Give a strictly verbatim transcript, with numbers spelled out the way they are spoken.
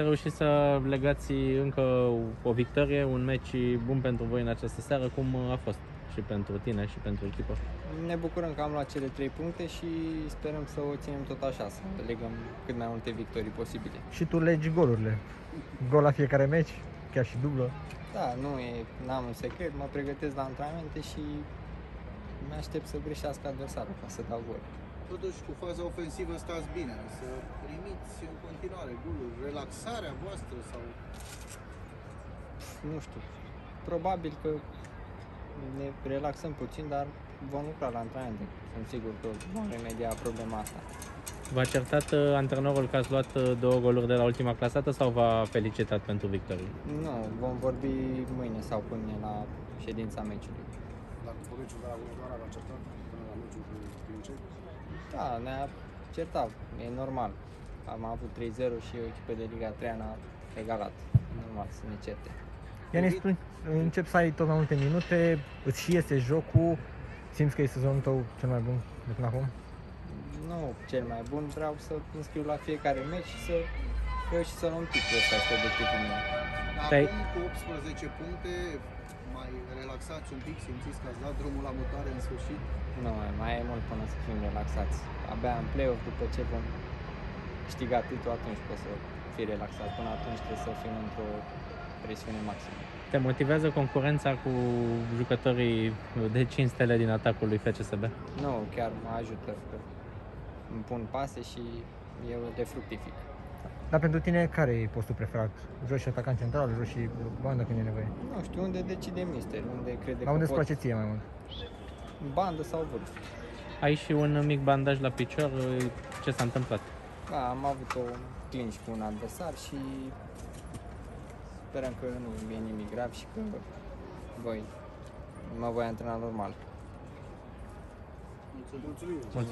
ați reușit să legați încă o victorie, un meci bun pentru voi în această seară. Cum a fost și pentru tine și pentru echipă? Ne bucurăm că am luat cele trei puncte și sperăm să o ținem tot așa, să legăm cât mai multe victorii posibile. Și tu legi golurile. Gol la fiecare meci, chiar și dublă. Da, nu e, n-am un secret, mă pregătesc la antrenamente și mă aștept să greșească adversarul ca să dau gol. Totuși, cu faza ofensivă stați bine, să primiți în continuare goluri, relaxarea voastră sau... Nu știu, probabil că ne relaxăm puțin, dar vom lucra la antrenamente. Sunt sigur că vom remedia problema asta. V-a certat antrenorul că ați luat două goluri de la ultima clasată sau v-a felicitat pentru victorie? Nu, vom vorbi mâine sau până la ședința meciului. Dacă după meciul de la Vânătoarea v-a certat până la meciul cu Pirinceni? Da, ne-a certat, e normal. Am avut trei zero și o echipă de Liga trei n-a egalat. Normal să ne certe. Ianis, tu încep să ai tot mai multe minute, îți și iese jocul, simți că e sezonul tău cel mai bun de până acum? Nu cel mai bun, vreau să înscriu la fiecare meci și să reuși să luăm titlul ăsta, este obiectivul meu. Acum cu optsprezece puncte, mai relaxați un pic, simțiți că ați dat drumul la mutare în sfârșit? Nu, mai e mult până să fim relaxați. Abia în play-off, după ce vom câștiga titlul, atunci poți să fii relaxat. Până atunci trebuie să fim într-o presiune maximă. Te motivează concurența cu jucătorii de cinci stele din atacul lui F C S B? Nu, chiar mă ajută. Îmi pun pase și eu le fructific. Dar pentru tine care e postul preferat? Joci și atacant central, joci și bandă când e nevoie? Nu știu, unde decide mister, unde crede că unde îți place ție mai mult? Bandă sau vârf. Ai și un mic bandaj la picior, ce s-a întâmplat? Da, am avut o clinch cu un adversar și sperăm că nu e nimic grav și că voi, mă voi antrena normal. Mulțumim! Mulțumim.